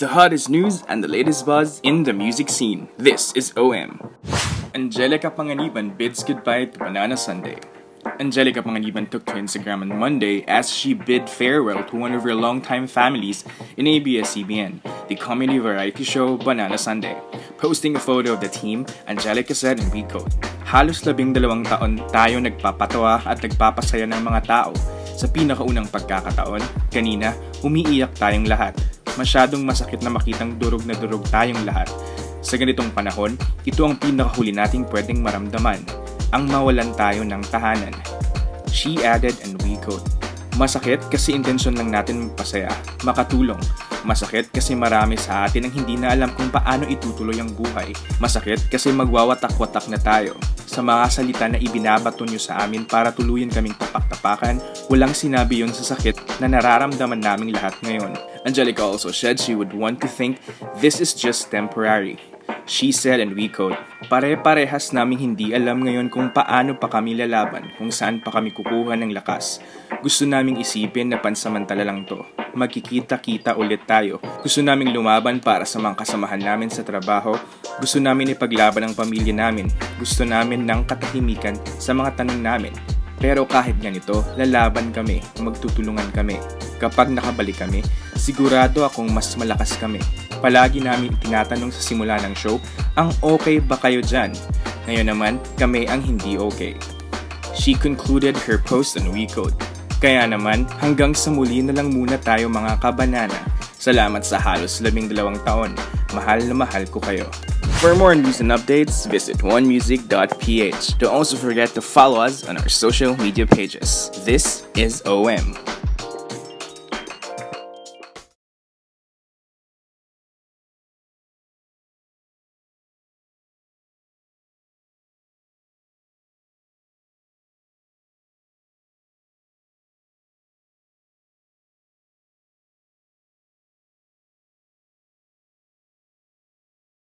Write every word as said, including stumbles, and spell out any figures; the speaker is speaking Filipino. the hottest news and the latest buzz in the music scene. This is O M. Angelica Panganiban bids goodbye to Banana Sundae. Angelica Panganiban took to Instagram on Monday as she bid farewell to one of her longtime families in A B S C B N, the comedy variety show Banana Sundae. Posting a photo of the team, Angelica said in we quote, "Halos labing dalawang taon tayo nagpapatawa at nagpapasaya ng mga tao. Sa pinakaunang pagkakataon, kanina, umiiyak tayong lahat. Masyadong masakit na makitang durog na durog tayong lahat. Sa ganitong panahon, ito ang pinakahuli nating pwedeng maramdaman. Ang mawalan tayo ng tahanan." She added and we quote, "Masakit kasi intensyon lang natin magpasaya, makatulong. Masakit kasi marami sa atin ang hindi na alam kung paano itutuloy ang buhay. Masakit kasi magwawatak-watak na tayo. Sa mga salita na ibinabato nyo sa amin para tuluyan kaming tapak-tapakan, walang sinabi yon sa sakit na nararamdaman naming lahat ngayon." Angelica also said she would want to think this is just temporary. She said and we quote, "Pare-parehas naming hindi alam ngayon kung paano pa kami lalaban, kung saan pa kami kukuha ng lakas. Gusto naming isipin na pansamantala lang to. Magkikita-kita ulit tayo. Gusto naming lumaban para sa mga kasamahan namin sa trabaho. Gusto namin ipaglaban ang pamilya namin. Gusto namin ng katahimikan sa mga tanong namin. Pero kahit ganito, lalaban kami, magtutulungan kami. Kapag nakabalik kami, sigurado akong mas malakas kami. Palagi namin tinatanong sa simula ng show, ang okay ba kayo dyan? Ngayon naman, kami ang hindi okay." She concluded her post on WeCode, "Kaya naman, hanggang sa muli na lang muna tayo mga kabanana. Salamat sa halos labing dalawang taon. Mahal na mahal ko kayo." For more news and updates, visit one music dot p h. Don't also forget to follow us on our social media pages. This is O M.